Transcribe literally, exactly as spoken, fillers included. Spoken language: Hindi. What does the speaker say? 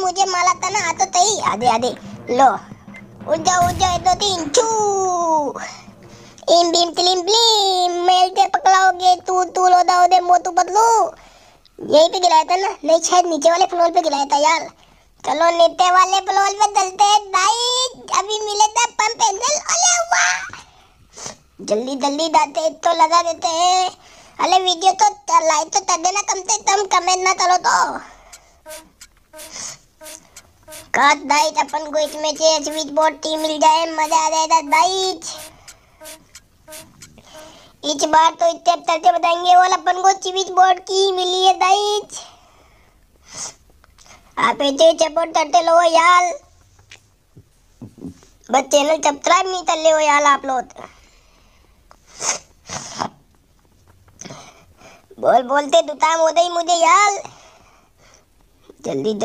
पर मुझे माला था ना, तो तई आधे आधे लो उड़ जाओ उड़ जाओ। एक दो तीन चू इम बीम तिलिम ब्लीम मेलते पकड़ाओगे तू तू लोदा उदे मोतू पतलू। यहीं पे गिराया था ना, नहीं शायद नीचे वाले फ्लोर पे गिराया था यार। चलो नीचे वाले फ्लोर पे चलते हैं भाई, अभी मिले था पंप हैंडल। अरे वाह, जल्दी जल्दी दाते तो लगा देते हैं। अरे वीडियो तो लाइक तो कर देना, कम से कम कमेंट ना करो तो। काश भाई अपन को इसमें से स्विच बोर्ड टीम मिल जाए, मजा आ जाएगा भाई। इस बार तो इतने तरते बताएंगे और अपन को स्विच बोर्ड की मिली है भाई। आप ऐसे सपोर्ट करते लो यार, बस चैनल सब्सक्राइब नहीं कर ले हो यार आप लोग। बोल बोलते दुताम होते ही मुझे यार, जल्दी